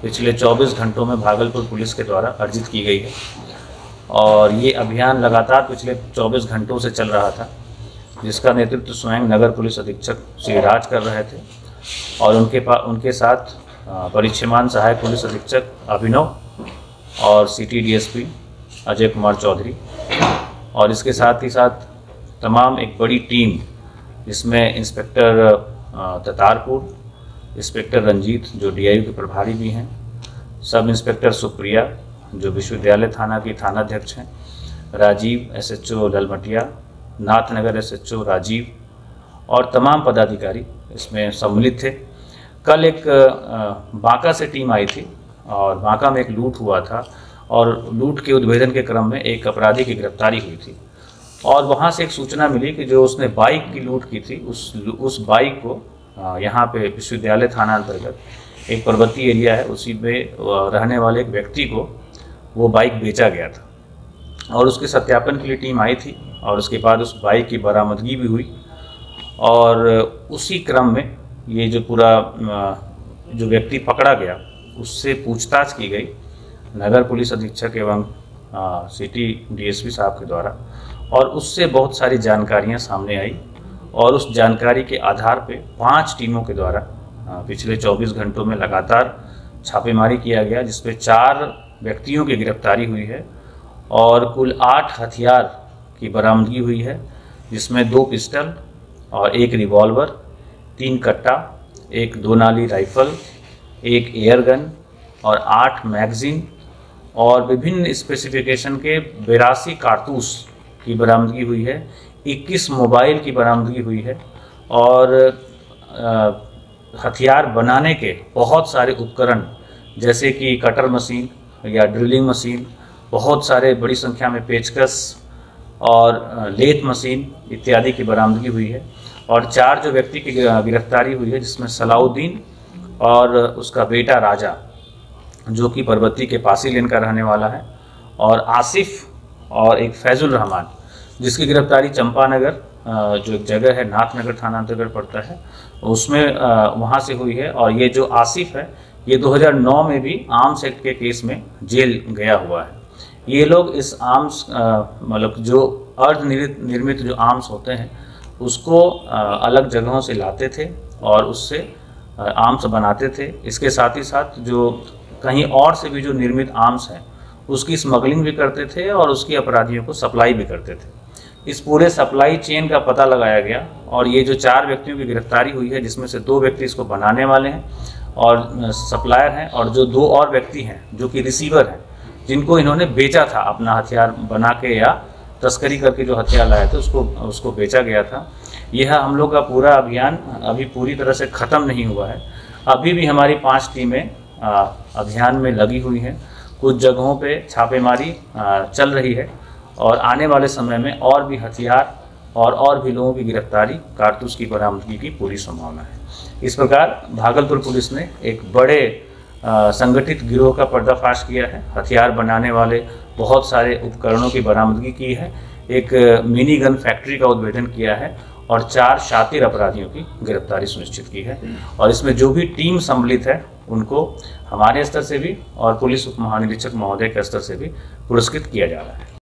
पिछले 24 घंटों में भागलपुर पुलिस के द्वारा अर्जित की गई है और ये अभियान लगातार पिछले 24 घंटों से चल रहा था, जिसका नेतृत्व स्वयं नगर पुलिस अधीक्षक श्री राज कर रहे थे और उनके साथ परिक्षमान सहायक पुलिस अधीक्षक अभिनव और सिटी डीएसपी अजय कुमार चौधरी और इसके साथ ही साथ तमाम एक बड़ी टीम जिसमें इंस्पेक्टर ततारपुर, इंस्पेक्टर रंजीत जो डीआईयू के प्रभारी भी हैं, सब इंस्पेक्टर सुप्रिया जो विश्वविद्यालय थाना की थानाध्यक्ष हैं, राजीव एसएचओ ललमटिया, नाथनगर एसएचओ राजीव और तमाम पदाधिकारी इसमें सम्मिलित थे। कल एक बांका से टीम आई थी और बांका में एक लूट हुआ था और लूट के उद्भेदन के क्रम में एक अपराधी की गिरफ्तारी हुई थी और वहाँ से एक सूचना मिली कि जो उसने बाइक की लूट की थी उस बाइक को यहाँ पे विश्वविद्यालय थाना अंतर्गत एक पर्वतीय एरिया है, उसी में रहने वाले एक व्यक्ति को वो बाइक बेचा गया था और उसके सत्यापन के लिए टीम आई थी और उसके बाद उस बाइक की बरामदगी भी हुई और उसी क्रम में ये जो पूरा जो व्यक्ति पकड़ा गया उससे पूछताछ की गई नगर पुलिस अधीक्षक एवं सिटी डीएसपी साहब के द्वारा और उससे बहुत सारी जानकारियाँ सामने आई और उस जानकारी के आधार पे 5 टीमों के द्वारा पिछले 24 घंटों में लगातार छापेमारी किया गया, जिसपे 4 व्यक्तियों की गिरफ्तारी हुई है और कुल 8 हथियार की बरामदगी हुई है, जिसमें 2 पिस्टल और 1 रिवॉल्वर, 3 कट्टा, 1 2 नाली राइफल, 1 एयर गन और 8 मैगजीन और विभिन्न स्पेसिफिकेशन के 82 कारतूस की बरामदगी हुई है, 21 मोबाइल की बरामदगी हुई है और हथियार बनाने के बहुत सारे उपकरण जैसे कि कटर मशीन या ड्रिलिंग मशीन, बहुत सारे बड़ी संख्या में पेचकस और लेथ मशीन इत्यादि की बरामदगी हुई है और 4 जो व्यक्ति की गिरफ्तारी हुई है जिसमें सलाउद्दीन और उसका बेटा राजा जो कि पर्वती के पासी लेन का रहने वाला है और आसिफ और एक फैज़ुलरहमान जिसकी गिरफ्तारी चंपानगर जो एक जगह है नाथनगर थाना अंतर्गत पड़ता है उसमें वहाँ से हुई है और ये जो आसिफ है ये 2009 में भी आर्म्स एक्ट के केस में जेल गया हुआ है। ये लोग इस आर्म्स मतलब जो अर्धनिर्मित जो आर्म्स होते हैं उसको अलग जगहों से लाते थे और उससे आर्म्स बनाते थे। इसके साथ ही साथ जो कहीं और से भी जो निर्मित आर्म्स हैं उसकी स्मगलिंग भी करते थे और उसकी अपराधियों को सप्लाई भी करते थे। इस पूरे सप्लाई चेन का पता लगाया गया और ये जो 4 व्यक्तियों की गिरफ्तारी हुई है जिसमें से 2 व्यक्ति इसको बनाने वाले हैं और सप्लायर हैं और जो 2 और व्यक्ति हैं जो कि रिसीवर हैं जिनको इन्होंने बेचा था, अपना हथियार बना के या तस्करी करके जो हथियार लाए थे उसको बेचा गया था। यह हम लोग का पूरा अभियान अभी पूरी तरह से ख़त्म नहीं हुआ है, अभी भी हमारी 5 टीमें अभियान में लगी हुई हैं, कुछ जगहों पे छापेमारी चल रही है और आने वाले समय में और भी हथियार और भी लोगों की गिरफ्तारी, कारतूस की बरामदगी की पूरी संभावना है। इस प्रकार भागलपुर पुलिस ने एक बड़े संगठित गिरोह का पर्दाफाश किया है, हथियार बनाने वाले बहुत सारे उपकरणों की बरामदगी की है, एक मिनी गन फैक्ट्री का उद्भेदन किया है और 4 शातिर अपराधियों की गिरफ्तारी सुनिश्चित की है और इसमें जो भी टीम सम्मिलित है उनको हमारे स्तर से भी और पुलिस उप महानिरीक्षक महोदय के स्तर से भी पुरस्कृत किया जा रहा है।